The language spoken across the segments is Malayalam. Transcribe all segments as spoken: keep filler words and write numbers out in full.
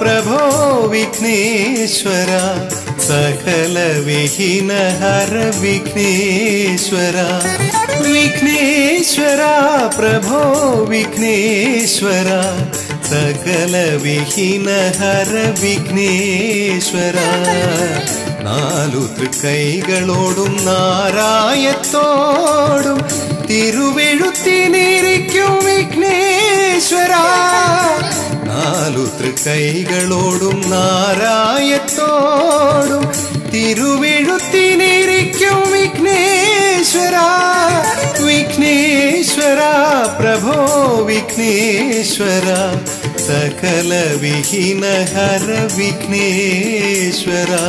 प्रभो विघ्नेश्वर सकल विघ्न हर विघ्नेश्वर विघ्नेश्वर प्रभो विघ्नेश्वर सकल विघ्न हर विघ्नेश्वर നാലു തൃക്കൈകളോടും നാരായത്തോടും തിരുവെഴുത്തിനിരിക്കും വിഘ്നേശ്വര നാലു തൃക്കൈകളോടും നാരായത്തോടും തിരുവെഴുത്തിനിരിക്കും വിഘ്നേശ്വര വിഘ്നേശ്വര പ്രഭോ വിഘ്നേശ്വര सकल विघ्न हर विघ्नेश्वरा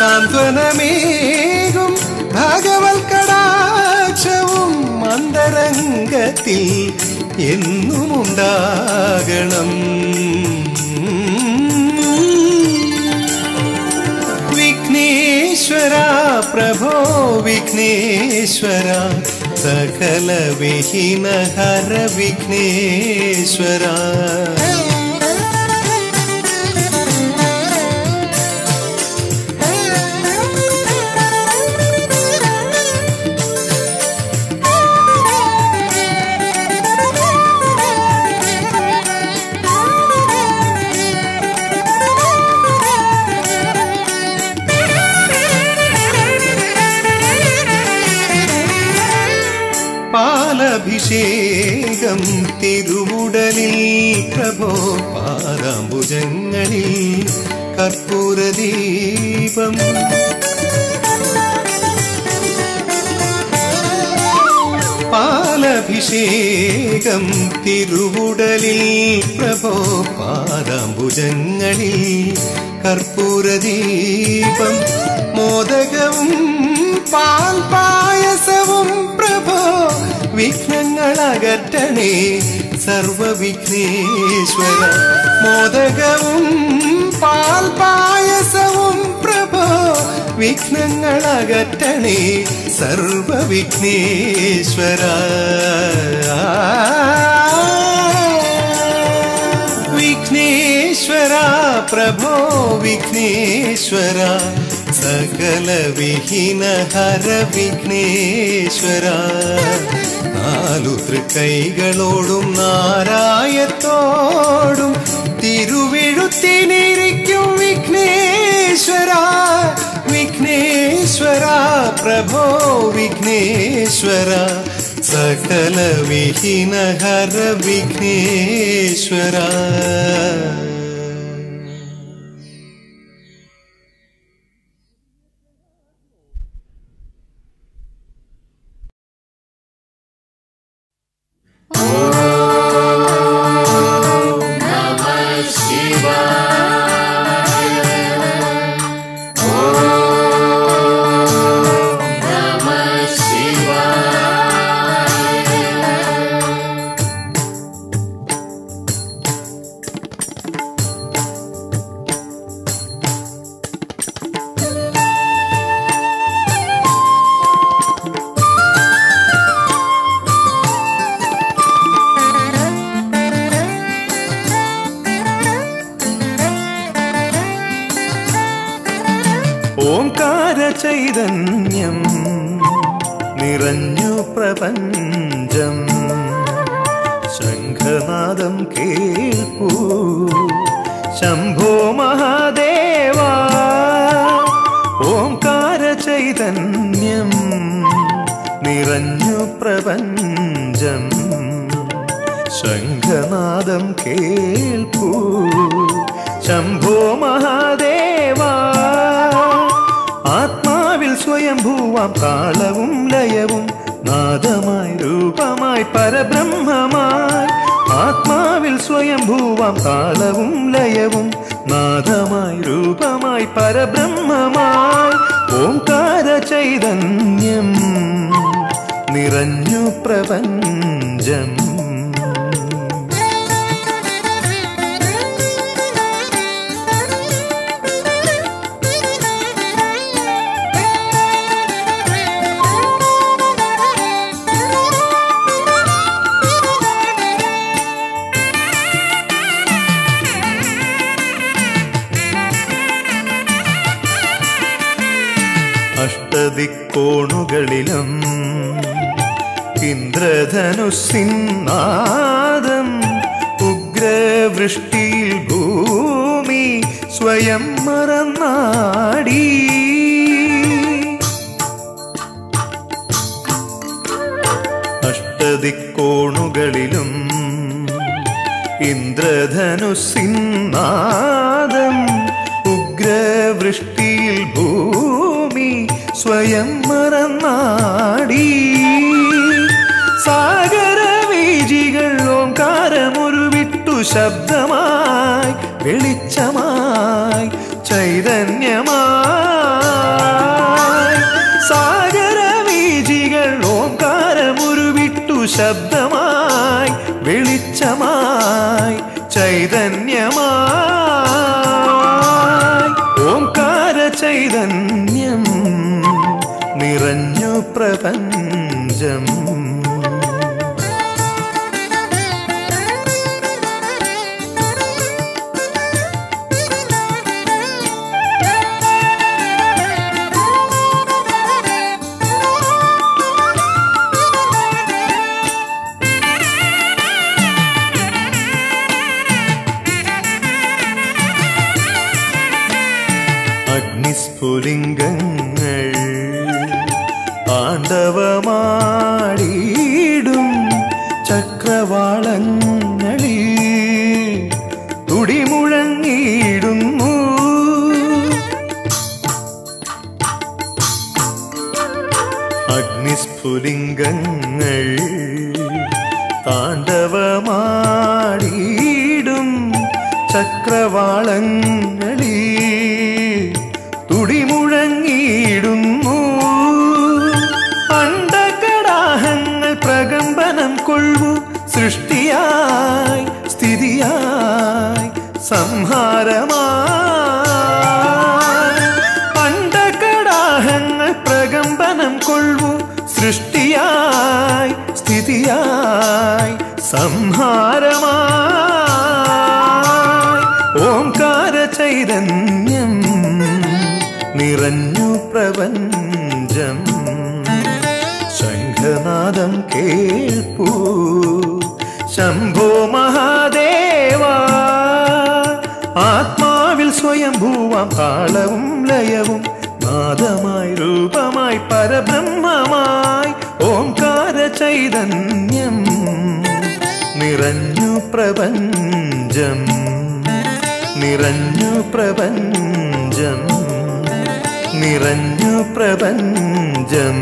സാന്ത്വനമേകും ഭാഗവൽക്കടാക്ഷവും അന്തരംഗത്തിൽ എന്നുമുണ്ടാകണം വിഘ്നേശ്വര പ്രഭോ വിഘ്നേശ്വര സകല വിഘ്ന ഹര വിഘ്നേശ്വര േകം തിരുവുടലിൽ പ്രഭോ പാദാംബുജങ്ങളിൽ കർപ്പൂരദീപം പാലഭിഷേകം തിരുവുടലിൽ പ്രഭോ പാദാംബുജങ്ങളിൽ കർപ്പൂരദീപം മോദകവും പാൽപായസവും പ്രഭോ വിഘ്നങ്ങളകറ്റണേ സർവവിഘ്നേശ്വര മോദകവും പാൽപായസവും പ്രഭോ വിഘ്നങ്ങളകറ്റണേ സർവവിഘ്നേശ്വര വിഘ്നേശ്വര പ്രഭോ വിഘ്നേശ്വര सकल विघ्न हर विघ्नेश्वर നാലു തൃക്കൈകളോടും നാരായത്തോടും തിരുവെഴുത്തിനിരിക്കും വിഘ്നേശ്വര വിഘ്നേശ്വര പ്രഭോ വിഘ്നേശ്വര सकल വിഘ്ന ഹര വിഘ്നേശ്വര നിറഞ്ഞു പ്രപഞ്ചം ശംഖനാദം കേൾക്കൂ ശംഭോ മഹാദേവ ഓംകാര ചൈതന്യം നിറഞ്ഞു പ്രപഞ്ചം ശംഖനാദം കേൾക്കൂ ശംഭോ മഹാദേവ ആത്മാവിൽ സ്വയംഭൂവാം താളവും ലയവും നാദമായി രൂപമായി പരബ്രഹ്മമായി ആത്മാവിൽ സ്വയംഭൂവാം താളവും ലയവും നാദമായി രൂപമായി പരബ്രഹ്മമായി ഓംകാര ചൈതന്യം നിറഞ്ഞു പ്രപഞ്ചം ിലും ഇന്ദ്രധനുസിന്നാദം ഉഗ്രവൃഷ്ടിയിൽ ഭൂമി സ്വയം മറന്നാടി അഷ്ടദിക്കോണുകളിലും ഇന്ദ്രധനുസിന്നാദം ഉഗ്രവൃഷ്ടിയിൽ ഭൂമി സ്വയം മറന്നാടി സാഗരവീജികൾ ഓംകാരമുരുവിട്ടു ശബ്ദമായി വെളിച്ചമായി ചൈതന്യമായി സാഗരവീജികൾ ഓംകാരമുരുവിട്ടു ശബ്ദമായി വെളിച്ചമായി ചൈതന്യമായി ഓംകാര ചൈതന്യം നിറഞ്ഞു പ്രപഞ്ചം അഗ്നിസ്ഫുലിംഗങ്ങൾ ആണ്ടവമാടിയിടും ചക്രവാളങ്ങളിൽ തുടിമുഴങ്ങിയിടുന്നു അഗ്നിസ്ഫുലിംഗങ്ങൾ താണ്ഡവമാടിയിടും ചക്രവാളങ്ങളിൽ തുടിമുഴങ്ങിയിടുന്നു അണ്ടകടാഹങ്ങൾ പ്രകമ്പനം കൊള്ളു സൃഷ്ടിയായി സ്ഥിതിയായി സംഹാരമായി അണ്ടകടാഹങ്ങൾ പ്രകമ്പനം കൊള്ളു സൃഷ്ടിയായി സ്ഥിതിയായി സംഹാരമായി ഓംകാര ചൈതന്യം നിറഞ്ഞു പ്രപഞ്ചം ശംഖനാദം കേൾപ്പൂ ശംഭോ മഹാദേവ ആത്മാവിൽ സ്വയംഭൂവാം താളവും ലയവും നാദമായി രൂപമായി പരബ്രഹ്മമായി ഓംകാര ചൈതന്യം നിറഞ്ഞു പ്രപഞ്ചം നിറഞ്ഞു പ്രപഞ്ചം നിറഞ്ഞു പ്രപഞ്ചം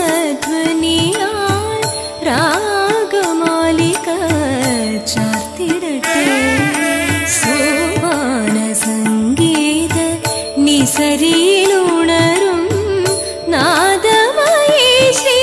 सध्वनिया रागमालिका चार्तिरटे सोपान संगीत निसरीलुणरुं नादमये श्रीमूकाम्बिके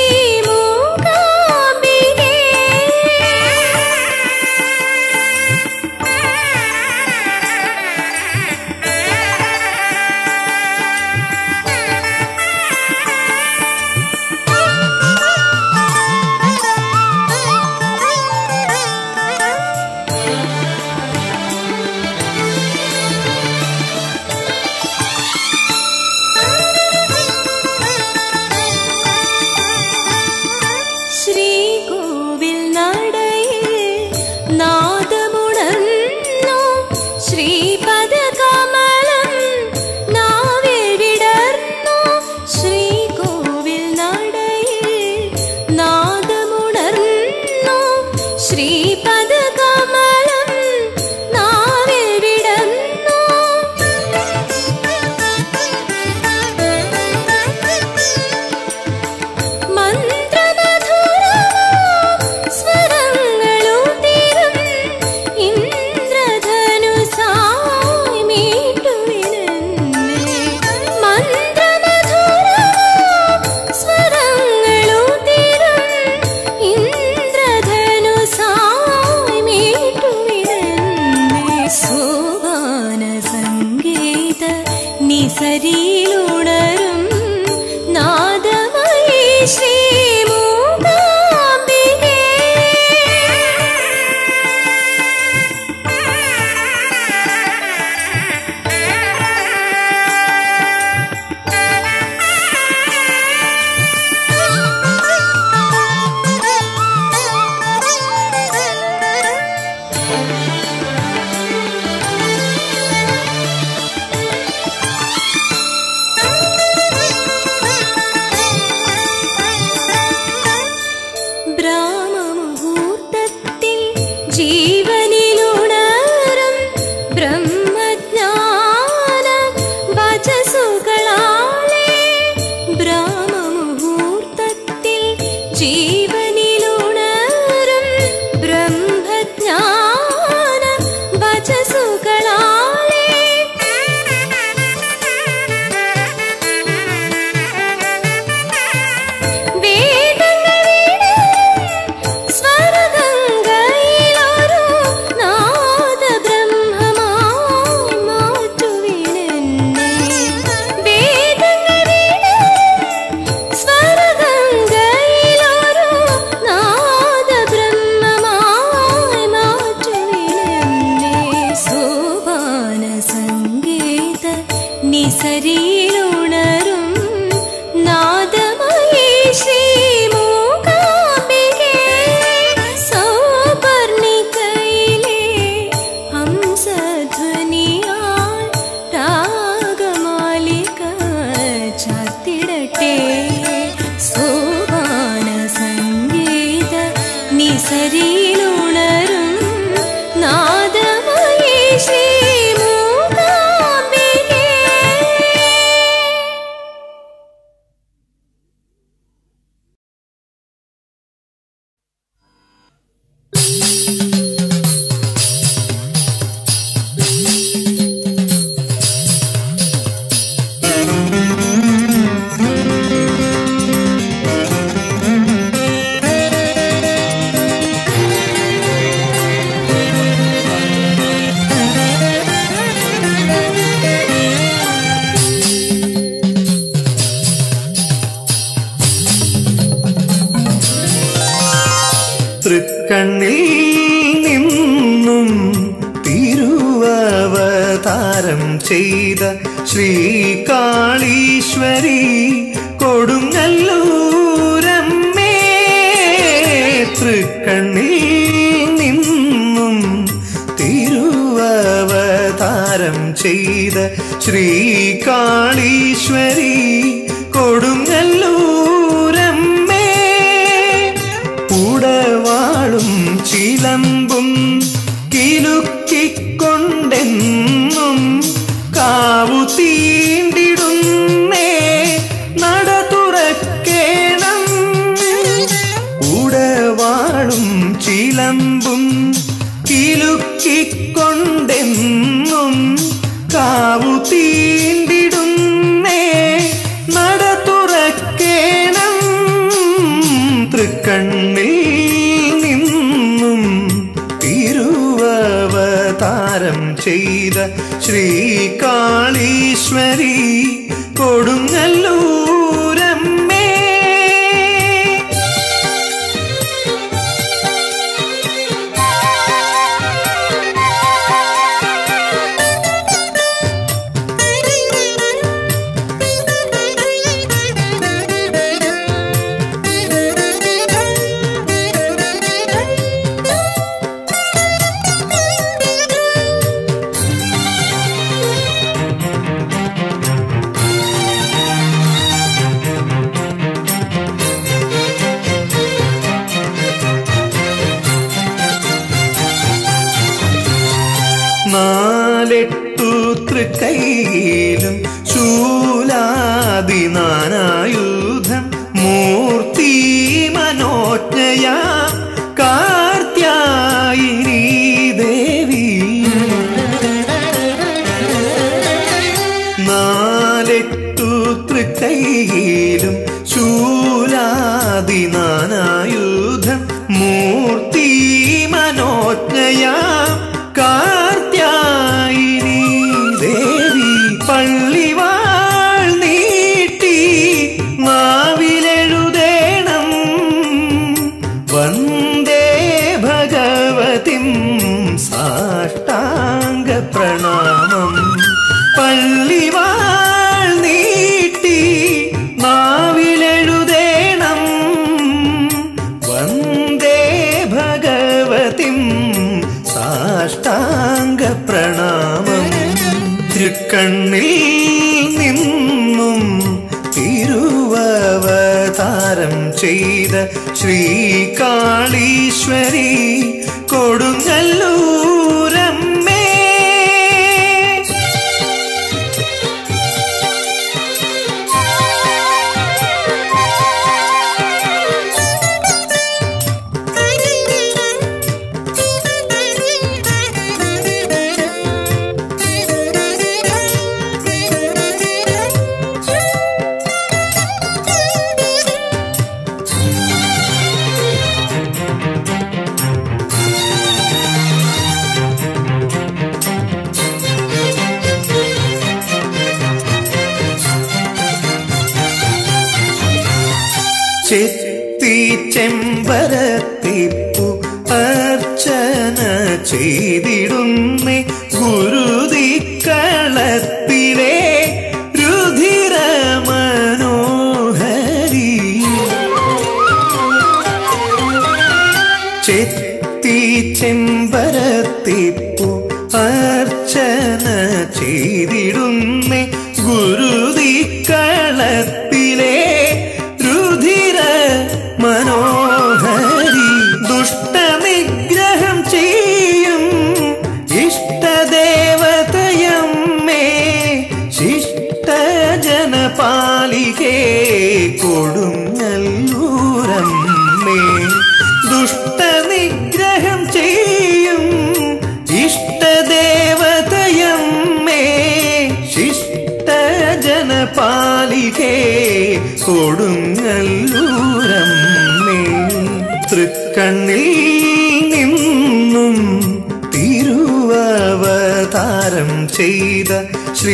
കാവുതീണ്ടിടുന്നേ നടതുറക്കേണം വിളമ്പും കിലുക്കിക്കൊണ്ടെന്നും കാവു തീണ്ടിടുന്നേ നട തുറക്കേണം തൃക്കണ്ണിൽ നിന്നും തിരുവവതാരം ചെയ്ത ശ്രീകാളീശ്വരി കൊടുങ്ങല്ലൂർ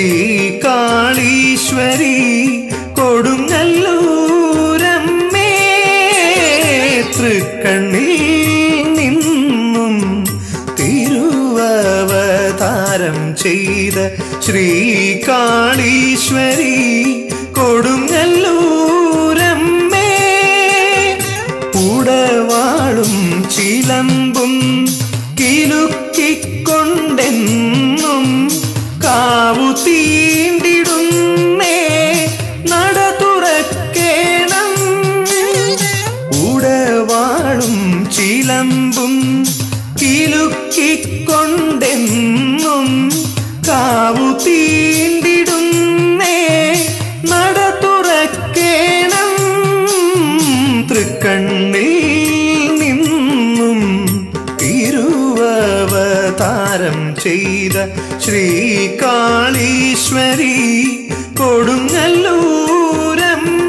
ശ്രീകാളീശ്വരി കൊടുങ്ങല്ലൂരമ്മേ. ചെയ്ത ശ്രീ കാളീശ്വരി കൊടുങ്ങല്ലൂരമ്മേ.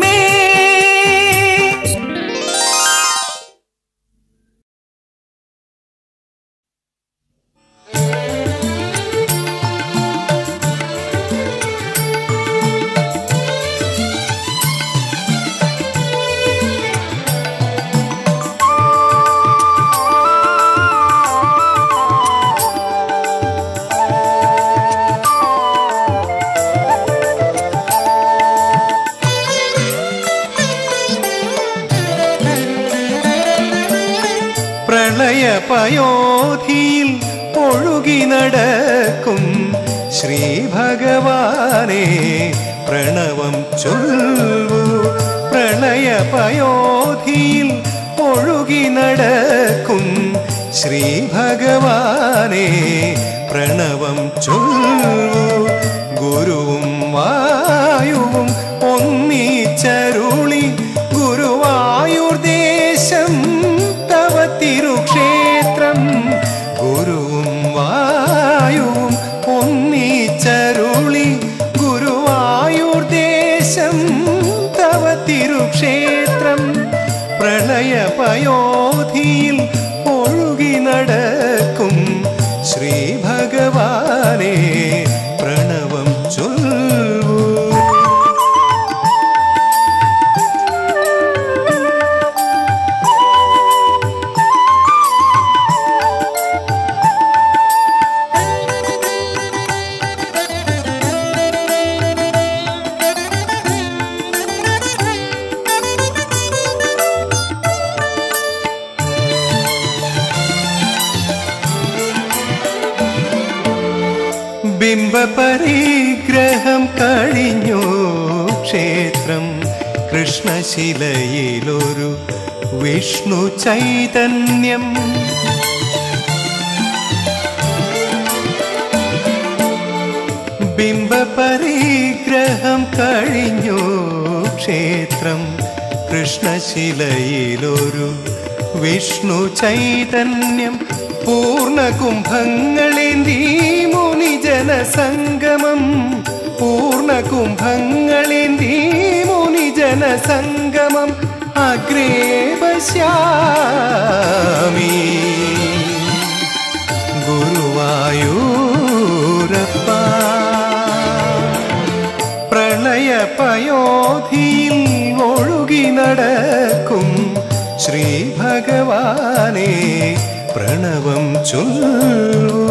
പയോധിയിൽ ഒഴുകി നടക്കും ശ്രീ ഭഗവാനെ പ്രണവം ചൊല്ലു. പ്രളയ പയോധിയിൽ ഒഴുകി നടക്കും ശ്രീ ഭഗവാനെ പ്രണവം ചൊല്ലു. ഗുരുവും വായുവും ഒന്നിച്ചരുളി ഗുരുവായൂർ ദേശം തിരുക്ഷേത്രം. ഗുരുവും വായുവും ഒന്നിച്ചരുളി ഗുരുവായൂർ ദേശം തവ തിരുക്ഷേത്രം. പ്രളയ പയോധിയിൽ ഒഴുകി നടക്കും ശ്രീ ഭഗവാനെ പ്രണവം ചൊല്ലു. പരിഗ്രഹം കഴിഞ്ഞു ക്ഷേത്രം കൃഷ്ണശിലയിലൊരു വിഷ്ണു ചൈതന്യം. ബിംബ പരിഗ്രഹം കഴിഞ്ഞു ക്ഷേത്രം കൃഷ്ണശിലയിലൊരു വിഷ്ണു ചൈതന്യം. പൂർണ്ണ കുംഭങ്ങളേന്തി മുനി ജനസംഗമം. പൂർണ്ണ കുംഭങ്ങളേന്തി മുനി ജനസംഗമം. അഗ്രേ പശ്യാമി ഗുരുവായൂരപ്പ. പ്രളയ പയോധിയിൽ ഒഴുകി നടക്കും ശ്രീ ഭഗവാനെ പ്രണവം ചൊല്ലു.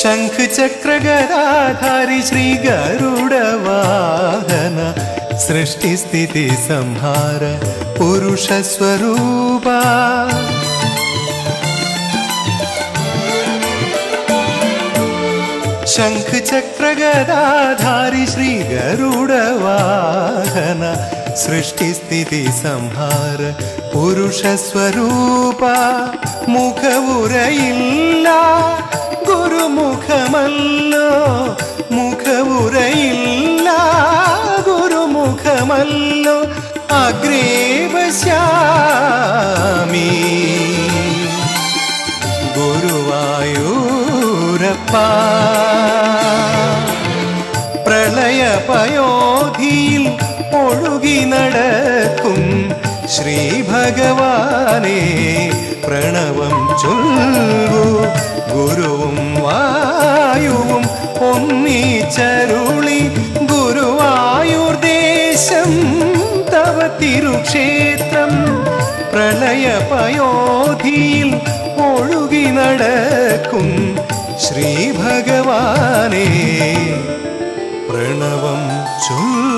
ശംഖചക്രഗദാധാരി ശ്രീ ഗരുഡവാഹന സൃഷ്ടിസ്ഥിതി സംഹാര പുരുഷസ്വരൂപ. ശംഖചക്രഗദാധാരി ശ്രീ ഗരുഡവാഹന സൃഷ്ടിസ്ഥിതി സംഹാര പുരുഷസ്വരൂപ. മുഖവുരയില്ല ഗുരുമുഖമല്ലോ. മുഖവുരയില്ല ഗുരുമുഖമല്ലോ. അഗ്രേ പശ്യാമി ഗുരുവായൂരപ്പ. പ്രളയ പയോധിയിൽ ഒഴുകി നടക്കും ശ്രീ ഭഗവാനെ പ്രണവം ചൊല്ലു. ഗുരുവും വായുവും ഒന്നിച്ചരുളി ഗുരുവായൂർ ദേശം തവ തിരുക്ഷേത്രം. പ്രളയ പയോധിയിൽ ഒഴുകി നടക്കും ശ്രീ ഭഗവാനെ പ്രണവം ചൊല്ലു.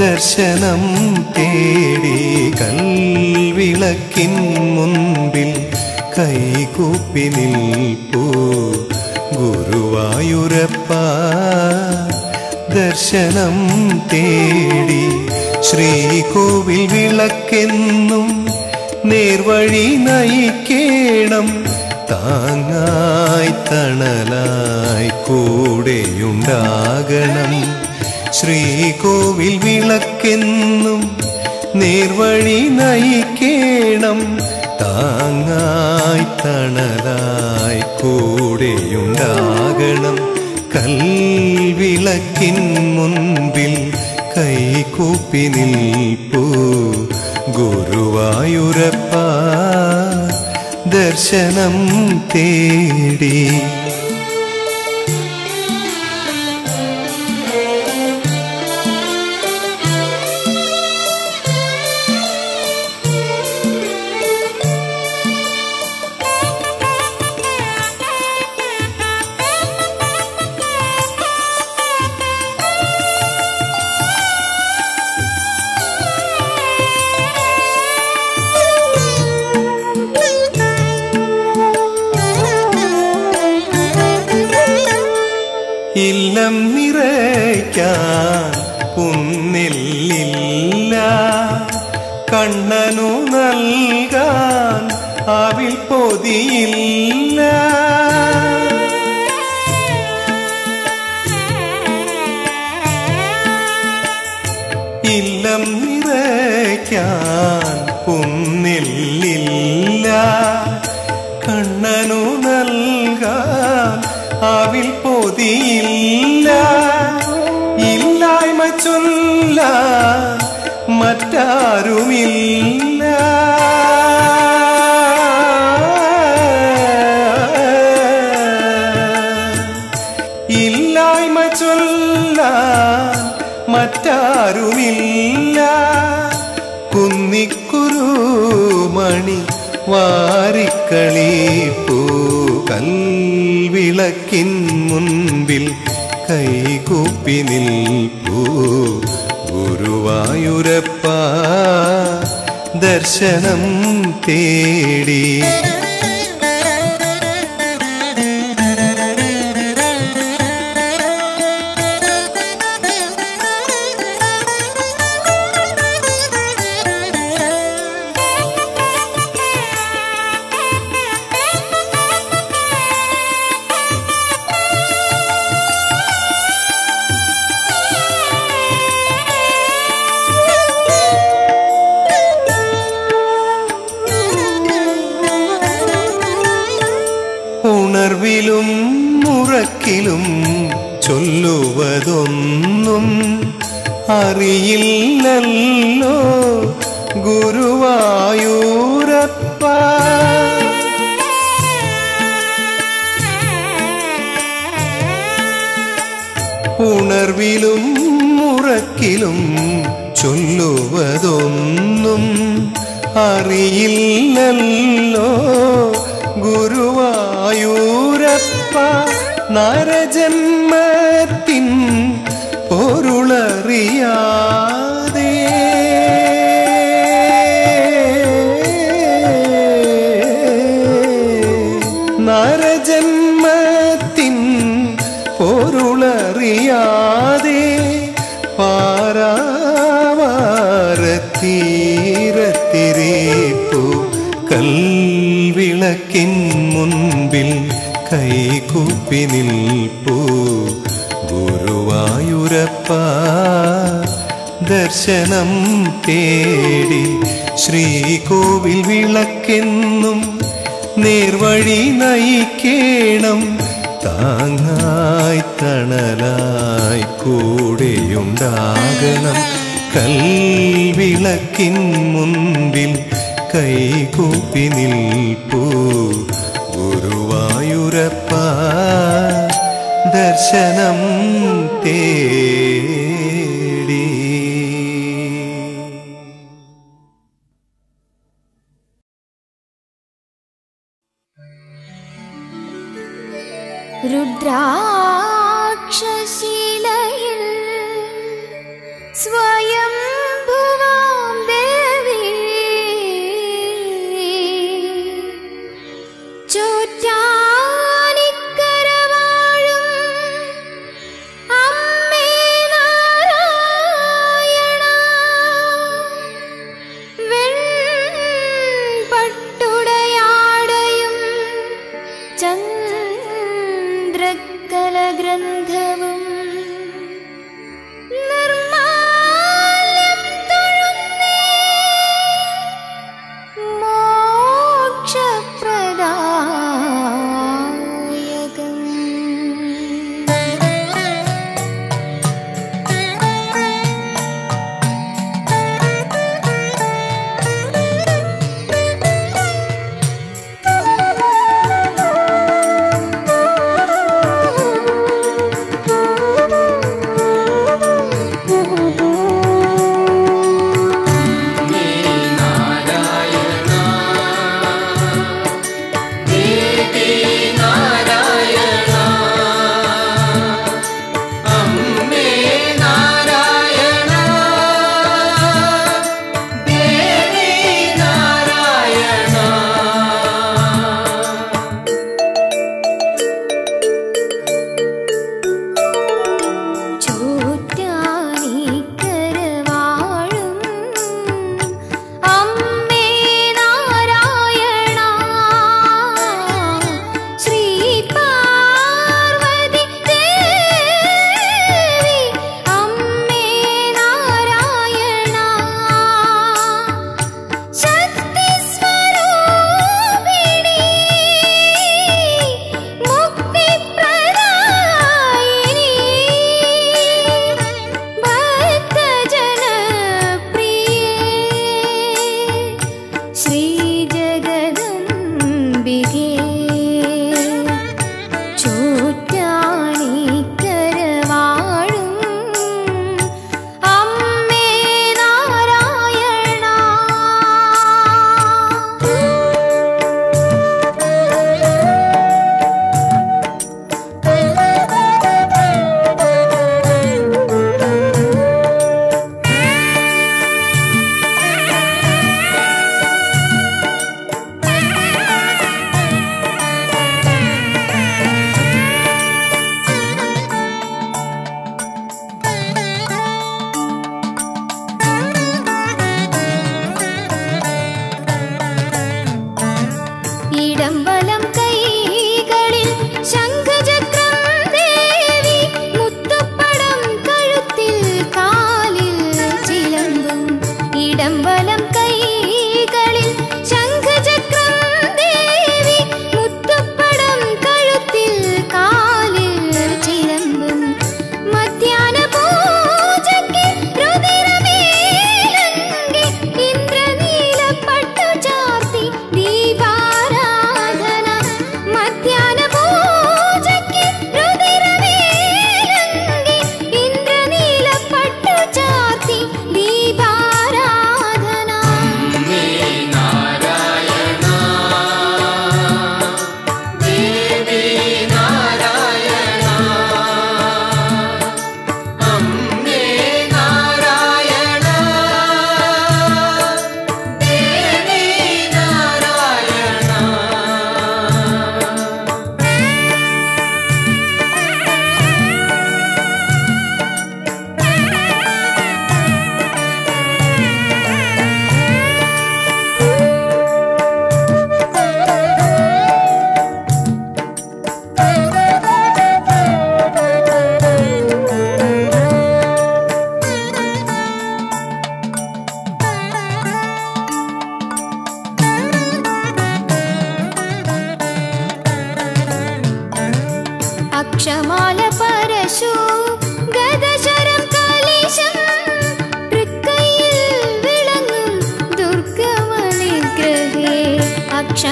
ദർശനം തേടി കൽവിളക്കിൻ മുൻപിൽ കൈകൂപ്പി നിൽപ്പൂ ഗുരുവായൂരപ്പ. ദർശനം തേടി ശ്രീകോവിൽ വിളക്കെന്നും നേർവഴി നയിക്കേണം, താങ്ങായി തണലായി കൂടെയുണ്ടാകണം. ശ്രീകോവിൽ വിളക്കെന്നും നേർവഴി നയിക്കേണം, താങ്ങായി തണലായി കൂടെയുണ്ടാകണം. കൽവിളക്കിൻ മുൻപിൽ കൈകൂപ്പി നിൽപ്പൂ ഗുരുവായൂരപ്പ. ദർശനം തേടി ഇല്ലം നിറയ്ക്കാൻ പുന്നില്ലില്ല, കണ്ണനു നൽകാൻ അവിൽ പൊതിയില്ല. ഇല്ലം നിറയ്ക്കാൻ പുന്നില്ലില്ല, കണ്ണനു നൽകാൻ അവിൽ പൊതിയില്ല. ഇല്ലായ്മ ചൊല്ല മറ്റാരുമില്ല, ഇല്ലായ്മ ചൊല്ല മറ്റാരുമില്ല. കുന്നിക്കുരു മണി വാരിക്കളിപ്പൂ കൽവിളക്കിൻ മുൻപിൽ കൈകൂപ്പി നിൽപ്പൂ ഗുരുവായൂരപ്പ. ദർശനം തേടി ും മുറക്കിലും ചൊല്ലുവതൊന്നും അറിയില്ലല്ലോ ഗുരുവായൂരപ്പ. ഉണർവിലും മുറക്കിലും ചൊല്ലുവതൊന്നും അറിയില്ലല്ലോ ഗുരുവായൂരപ്പ. നരജന്മത്തിൻ പൊരുളറിയാതെ നരജന്മത്തിൻ പൊരുളറിയാതെ പാരാവാരത്തീരത്തിരിപ്പൂ കൽവിളക്കിൻ മുൻപിൽ കൈകൂപ്പി നിൽപ്പൂ ഗുരുവായൂരപ്പ. ദർശനം തേടി ശ്രീകോവിൽ വിളക്കെന്നും നേർവഴി നയിക്കേണം, താങ്ങായി തണലായി കൂടെയുണ്ടാകണം. കൽവിളക്കിൻ മുൻപിൽ കൈകൂപ്പി നിൽപ്പൂ ഗുരുവായൂരപ്പ. ദർശനം തേടി. രുദ്രാക്ഷശിലയിൽ സ്വയം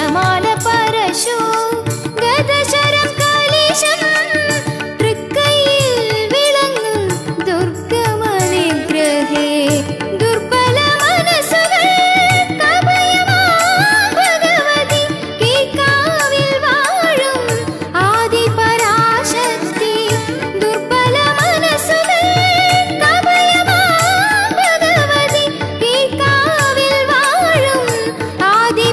कमल परशु गदशरं कालेशं तृक्कयिल विलंगुं दुर्गमने ग्रहे दुर्बल मनसुगळ कमयमा भगवति केकाविल वाळुं आदि पराशक्ति दुर्बल मनसुगळ कमयमा भगवति केकाविल वाळुं आदि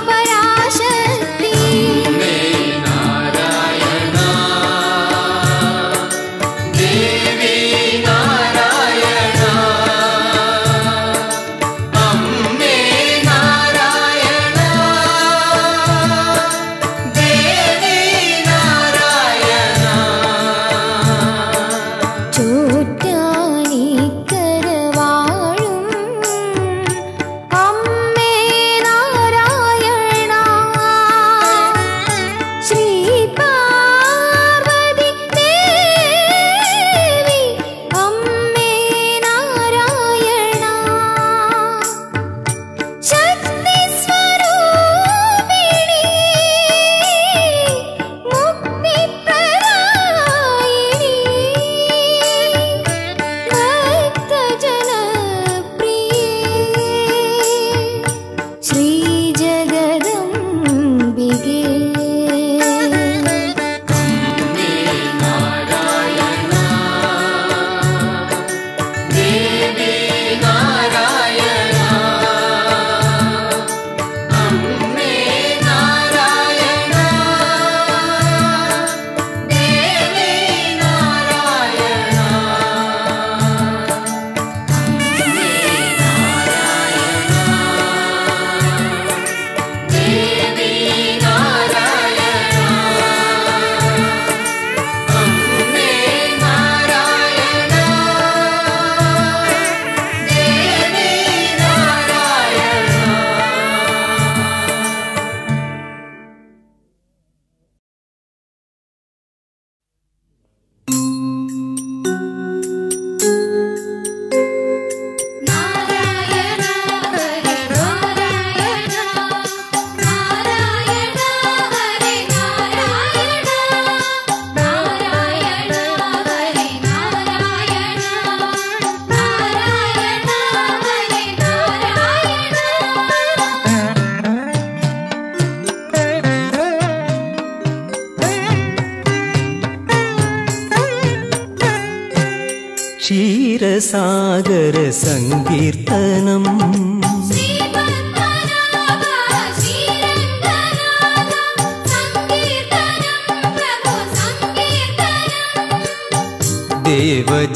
क्षीरसागर संकीर्तनम्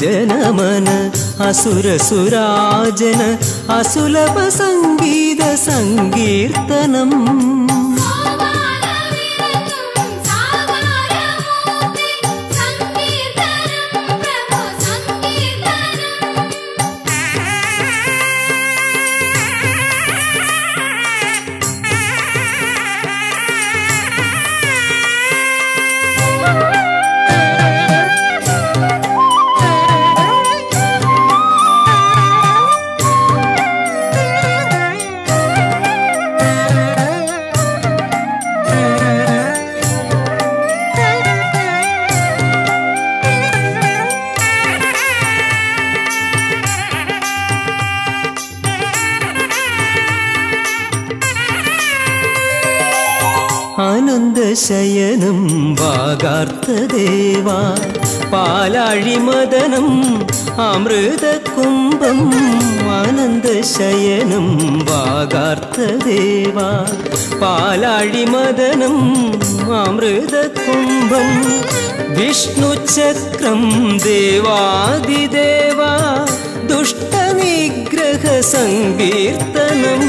देवजन मन असुरसुराजन असुलभ संगीत संकीर्तनम् शयनं वागार्थदेवा पालाळिमदनं अमृतकुम्भं आनन्दशयनं वागार्थदेवा पालाळिमदनं अमृतकुम्भं विष्णुचक्रं देवादिदेवा दुष्टनिग्रहसङ्कीर्तनं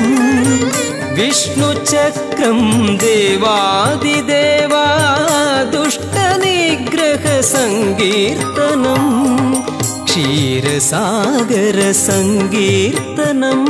विष्णुचक्रं देवादिदेवा दुष्टनिग्रहसङ्कीर्तनम् क्षीरसागरसङ्कीर्तनम्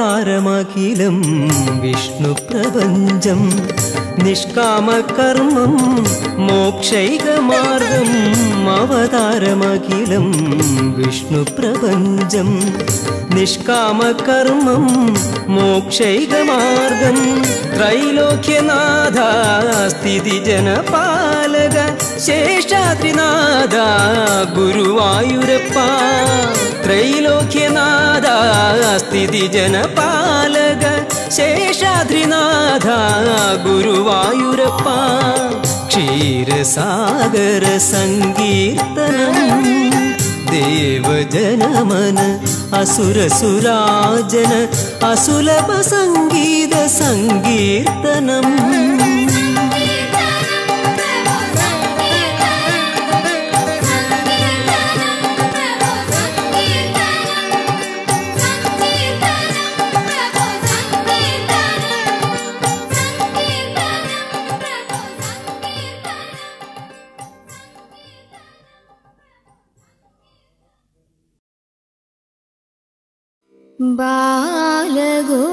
अवतारमखिलं विष्णुप्रपञ्चं निष्कामकर्मं मोक्षैकमार्गम् अवतारमखिलं विष्णुप्रपञ्चं निष्कामकर्मं मोक्षैकमार्गम् त्रैलोक्यनाथ स्थितिजनपालक शेषाद्रिनाथ गुरुवायुरप्प त्रैलोक्यनाथ स्थितिजनपालक शेषाद्रिनाथ गुरुवायुरप्प क्षीरसागर संकीर्तनम् देवजनमन असुरसुराजन असुलभ संगीत संकीर्तनम् बालगो